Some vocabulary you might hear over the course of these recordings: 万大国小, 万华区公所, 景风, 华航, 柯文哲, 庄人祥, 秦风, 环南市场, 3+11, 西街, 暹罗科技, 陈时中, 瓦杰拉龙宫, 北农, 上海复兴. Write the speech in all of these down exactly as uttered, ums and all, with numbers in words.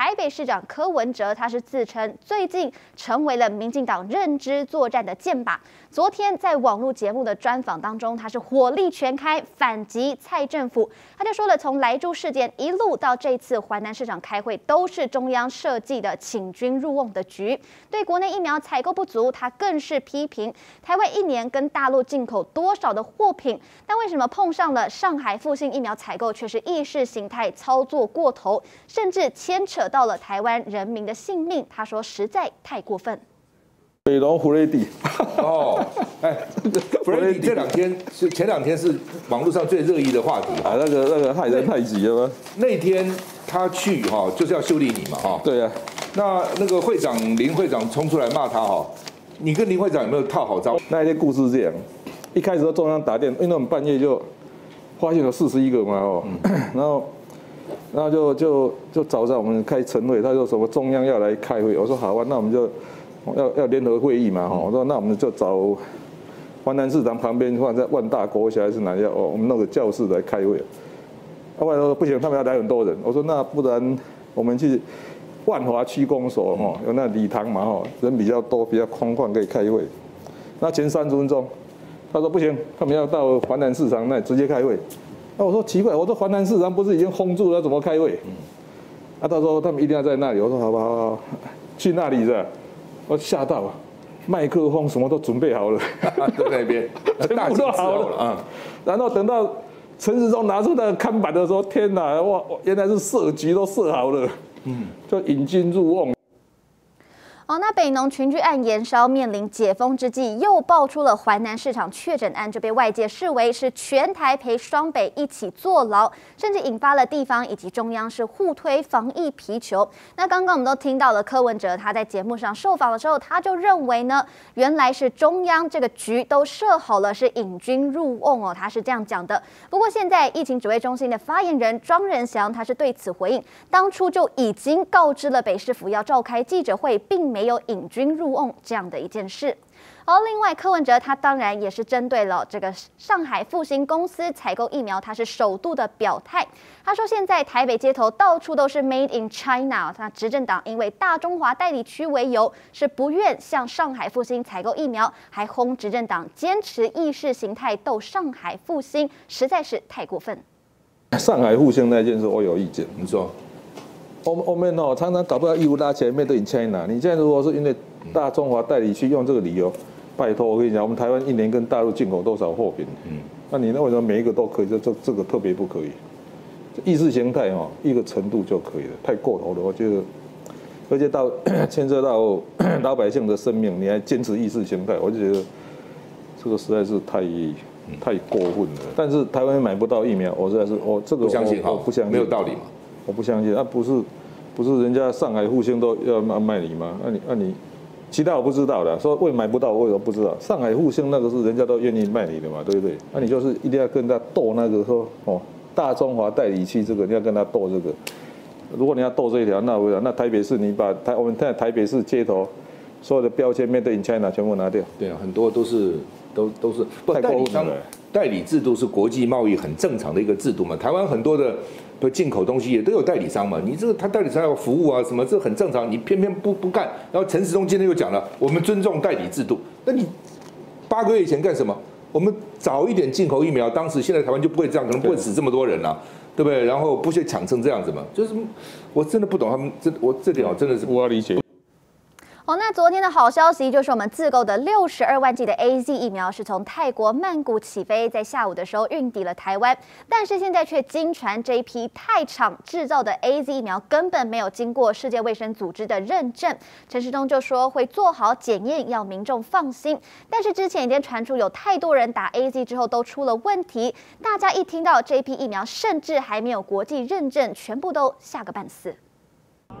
台北市长柯文哲他是自称最近成为了民进党认知作战的箭靶。昨天在网络节目的专访当中，他是火力全开反击蔡政府，他就说了，从莱猪事件一路到这次环南市长开会，都是中央设计的请君入瓮的局。对国内疫苗采购不足，他更是批评台湾一年跟大陆进口多少的货品，但为什么碰上了上海复兴疫苗采购却是意识形态操作过头，甚至牵扯到。 到了台湾人民的性命，他说实在太过分。北龙胡瑞迪哦，哎，胡瑞迪这两天是前两天是网络上最热议的话题啊，那个那个害人太急了吗？那天他去哈、哦、就是要修理你嘛哈，哦、对啊，那那个会长林会长冲出来骂他哈、哦，你跟林会长有没有套好招？那一天故事这样，一开始到中央打电，因为我们半夜就发现有四十一个嘛哦，嗯、然后。 然后就就就早上我们开晨会，他说什么中央要来开会，我说好啊，那我们就要要联合会议嘛哈，我说那我们就找环南市场旁边或者在万大国小还是哪家哦，我们弄个教室来开会。后来说不行，他们要来很多人，我说那不然我们去万华区公所哈，有那礼堂嘛哈，人比较多比较空旷可以开会。那前三十分钟，他说不行，他们要到环南市场那直接开会。 那我说奇怪，我说环南市场不是已经封住了，怎么开会？啊，他说他们一定要在那里。我说好吧，好好去那里的。我吓到了，麦克风什么都准备好了，在那边全部都好了啊。然后等到陈时中拿出那个看板的时候，天哪，哇，原来是设局都设好了，嗯，就引君入瓮。 哦，那北农群聚案延烧，面临解封之际，又爆出了环南市场确诊案，就被外界视为是全台陪双北一起坐牢，甚至引发了地方以及中央是互推防疫皮球。那刚刚我们都听到了柯文哲他在节目上受访的时候，他就认为呢，原来是中央这个局都设好了，是引君入瓮哦，他是这样讲的。不过现在疫情指挥中心的发言人庄人祥，他是对此回应，当初就已经告知了北市府要召开记者会，并没。 没有引君入瓮这样的一件事。 而另外，柯文哲他当然也是针对了这个上海复兴公司采购疫苗，他是首度的表态。他说，现在台北街头到处都是 Made in China。他执政党因为大中华代理区为由，是不愿向上海复兴采购疫苗，还轰执政党坚持意识形态斗上海复兴，实在是太过分。上海复兴那件事，我有意见，你说。 我我们哦，常常搞不到义务拉起来面对 China。你现在如果是因为大中华代理区用这个理由，拜托我跟你讲，我们台湾一年跟大陆进口多少货品？嗯，那你认为说每一个都可以？这这这个特别不可以？意识形态哦，一个程度就可以了，太过头了。我觉得，而且到牵涉到老百姓的生命，你还坚持意识形态，我就觉得这个实在是太。 太过分了。但是台湾买不到疫苗，我实在是我这个不相信，我不相信，没有道理嘛，我不相信。那不是不是人家上海复兴都要卖你吗？那你那你其他我不知道的，说为买不到，我也不知道。上海复兴那个是人家都愿意卖你的嘛，对不对？那你就是一定要跟他斗那个说哦，大中华代理区这个你要跟他斗这个。如果你要斗这一条，那我想那台北市你把台我们现在台北市街头所有的标签面对 in China 全部拿掉。对啊，很多都是。 都都是不代理商代理制度是国际贸易很正常的一个制度嘛。台湾很多的进口东西也都有代理商嘛。你这个他代理商要服务啊什么，这很正常。你偏偏不不干。然后陈时中今天又讲了，我们尊重代理制度。那你八个月以前干什么？我们早一点进口疫苗，当时现在台湾就不会这样，可能不会死这么多人啦、啊， 对, 对不对？然后不是抢成这样子嘛？就是我真的不懂他们这我这点我真的是无法理解。 哦，那昨天的好消息就是，我们自购的六十二万剂的 A Z 疫苗是从泰国曼谷起飞，在下午的时候运抵了台湾。但是现在却经传这一批泰厂制造的 A Z 疫苗根本没有经过世界卫生组织的认证。陈时中就说会做好检验，要民众放心。但是之前已经传出有太多人打 A Z 之后都出了问题，大家一听到这一批疫苗甚至还没有国际认证，全部都吓个半死。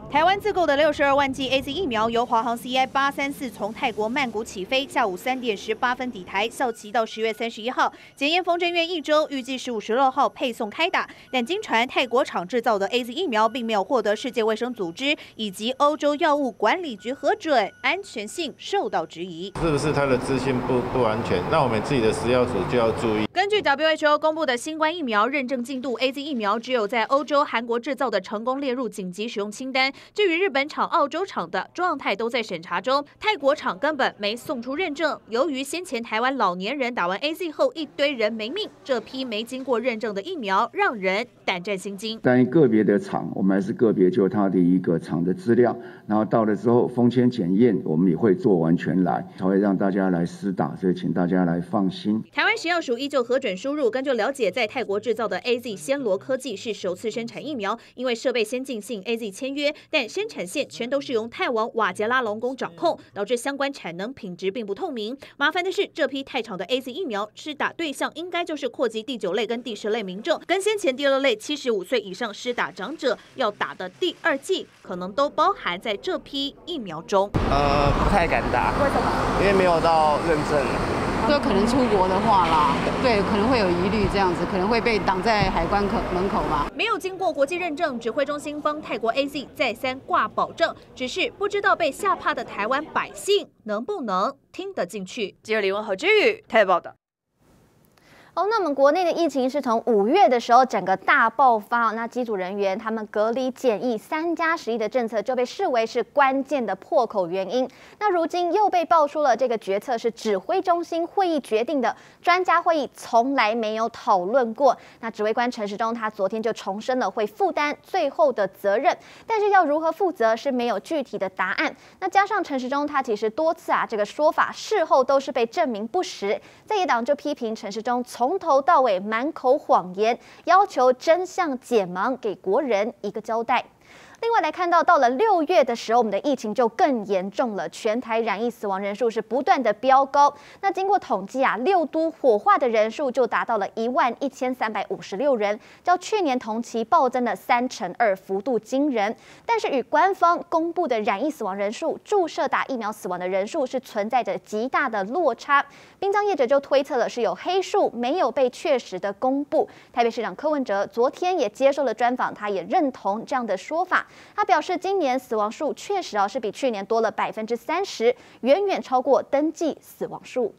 台湾自购的六十二万剂 A Z 疫苗由华航 C I 八三四从泰国曼谷起飞，下午三点十八分抵台，效期到十月三十一号，检验封证院一周，预计十五、十六号配送开打。但经传泰国厂制造的 A Z 疫苗并没有获得世界卫生组织以及欧洲药物管理局核准，安全性受到质疑。是不是它的资讯不不完全？那我们自己的食药署就要注意。根据 W H O 公布的新冠疫苗认证进度 ，A Z 疫苗只有在欧洲、韩国制造的成功列入紧急使用清单。单。至于日本场、澳洲场的状态都在审查中，泰国场根本没送出认证。由于先前台湾老年人打完 A Z 后一堆人没命，这批没经过认证的疫苗让人胆战心惊。但个别的场，我们还是个别就它的一个场的资料，然后到了之后封签检验，我们也会做完全来，才会让大家来施打，所以请大家来放心。台湾食药署依旧核准输入。根据了解，在泰国制造的 A Z 暹罗科技是首次生产疫苗，因为设备先进性 A Z 签约，但生产线全都是由泰王瓦杰拉龙宫掌控，导致相关产能品质并不透明。麻烦的是，这批泰厂的 A Z 疫苗施打对象应该就是扩及第九类跟第十类民众，跟先前第六类七十五岁以上施打长者要打的第二剂，可能都包含在这批疫苗中。呃，不太敢打，为什么？因为没有到认证。 就可能出国的话啦，对，可能会有疑虑，这样子可能会被挡在海关口门口吧。没有经过国际认证，指挥中心帮泰国 A Z 再三挂保证，只是不知道被吓怕的台湾百姓能不能听得进去。记者李文和之宇台报道。 哦，那我们国内的疫情是从五月的时候整个大爆发，那机组人员他们隔离检疫三加十一的政策就被视为是关键的破口原因。那如今又被爆出了这个决策是指挥中心会议决定的，专家会议从来没有讨论过。那指挥官陈时中他昨天就重申了会负担最后的责任，但是要如何负责是没有具体的答案。那加上陈时中他其实多次啊这个说法事后都是被证明不实，在野党就批评陈时中。 从头到尾满口谎言，要求真相解盲，给国人一个交代。 另外来看到，到了六月的时候，我们的疫情就更严重了，全台染疫死亡人数是不断的飙高。那经过统计啊，六都火化的人数就达到了一万一千三百五十六人，较去年同期暴增了三成二，幅度惊人。但是与官方公布的染疫死亡人数、注射打疫苗死亡的人数是存在着极大的落差。殡葬业者就推测了是有黑数没有被确实的公布。台北市长柯文哲昨天也接受了专访，他也认同这样的说法。 他表示，今年死亡数确实啊是比去年多了百分之三十，远远超过登记死亡数。